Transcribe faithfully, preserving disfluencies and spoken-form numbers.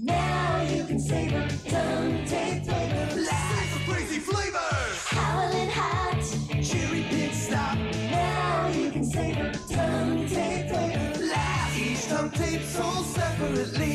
Now you can savor tongue tape flavors. Lots of crazy flavors. Howlin' hot, cherry pit stop. Now you can savor tongue tape flavors. Each tongue tape's sold separately.